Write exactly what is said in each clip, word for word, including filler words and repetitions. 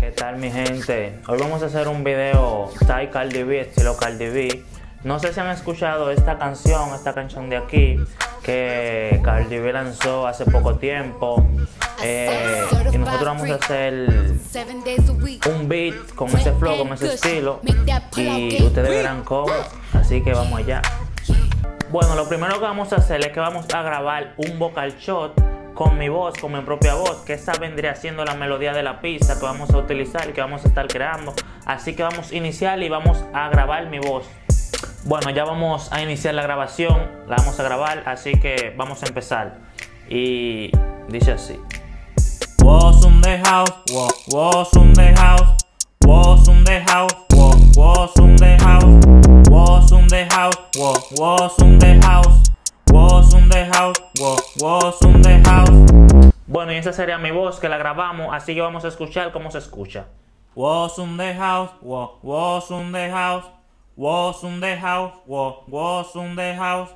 ¿Qué tal, mi gente? Hoy vamos a hacer un video style Cardi B, estilo Cardi B. No sé si han escuchado esta canción, esta canción de aquí que Cardi B lanzó hace poco tiempo. Eh, y nosotros vamos a hacer un beat con ese flow, con ese estilo. Y ustedes verán cómo. Así que vamos allá. Bueno, lo primero que vamos a hacer es que vamos a grabar un vocal shot con mi voz, con mi propia voz, que esa vendría siendo la melodía de la pista que vamos a utilizar y que vamos a estar creando. Así que vamos a iniciar y vamos a grabar mi voz. Bueno, ya vamos a iniciar la grabación, la vamos a grabar, así que vamos a empezar. Y dice así. Was on the house, was on the house, was on the house, was on the house, was on the house, was on the house. Was on the house, was on the house. Bueno, y esa sería mi voz que la grabamos, así que vamos a escuchar cómo se escucha. Was on the house, was on the house, was on the house, was on the house,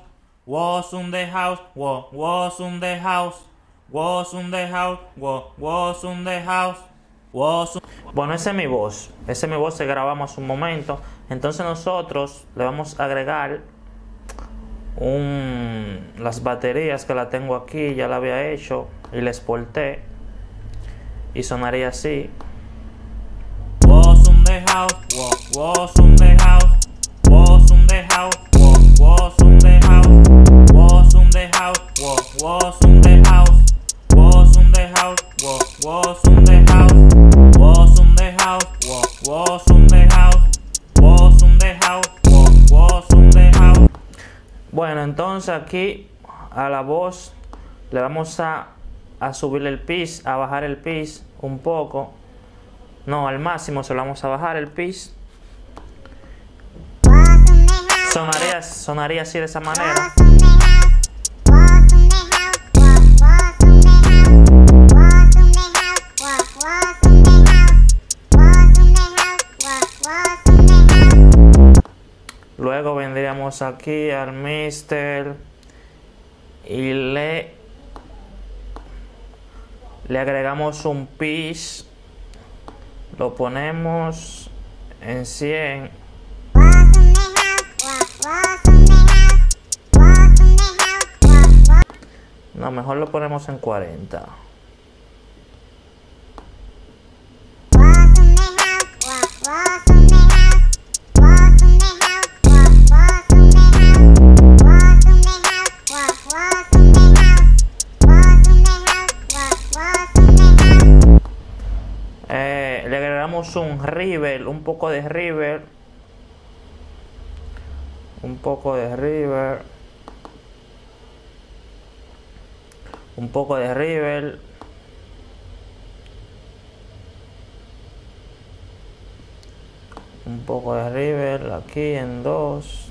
was on the house, was on the house, was on the house, was on the house. Bueno, esa es mi voz, esa es mi voz que grabamos un momento. Entonces nosotros le vamos a agregar Un, las baterías que la tengo aquí, ya la había hecho y la exporté y sonaría así. Was on the house, was on the house, was on the house, was on the house, was on the house, was on the house, was on the house, was on the house, was on the house, was on the house, was on the house, was on the house. Bueno, entonces aquí a la voz le vamos a, a subir el pitch, a bajar el pitch un poco. No, al máximo se lo vamos a bajar el pitch. Sonaría, sonaría así de esa manera. Luego vendríamos aquí al mister y le, le agregamos un pitch, lo ponemos en cien. No, mejor lo ponemos en cuarenta. Un river, un poco de river, un poco de river, un poco de river, un poco de river aquí en dos,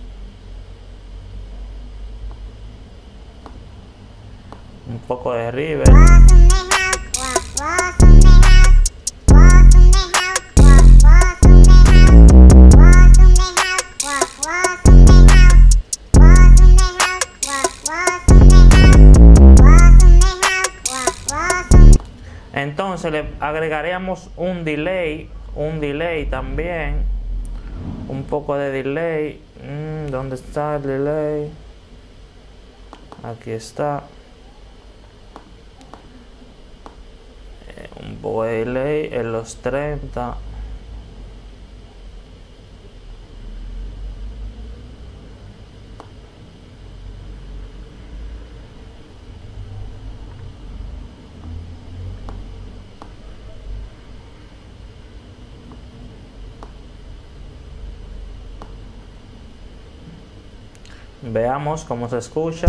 un poco de river. Entonces le agregaríamos un delay, un delay también, un poco de delay. Mm, ¿dónde está el delay? Aquí está. Eh, un poco de delay en los treinta. Veamos cómo se escucha.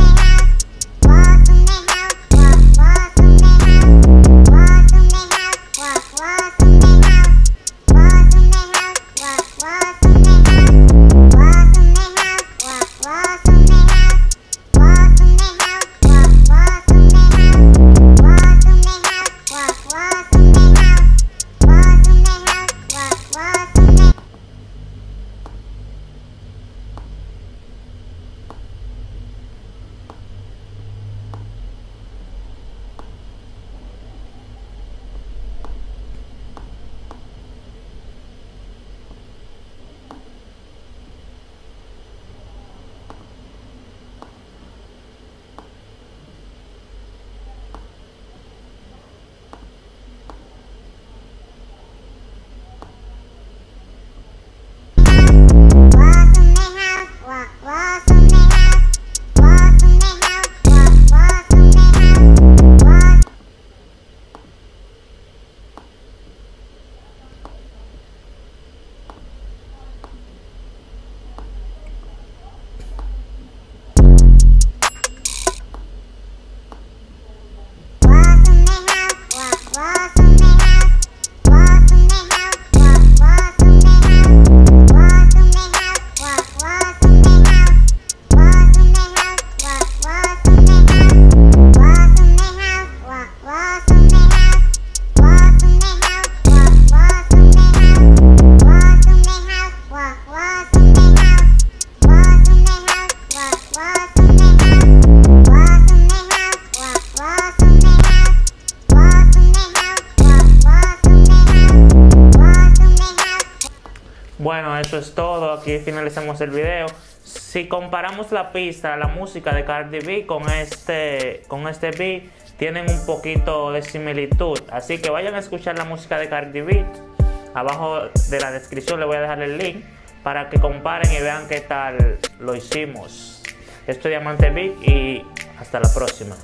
Bueno, eso es todo. Aquí finalizamos el video. Si comparamos la pista, la música de Cardi B con este, con este beat, tienen un poquito de similitud. Así que vayan a escuchar la música de Cardi B. Abajo de la descripción les voy a dejar el link para que comparen y vean qué tal lo hicimos. Esto es Diamante Beats y hasta la próxima.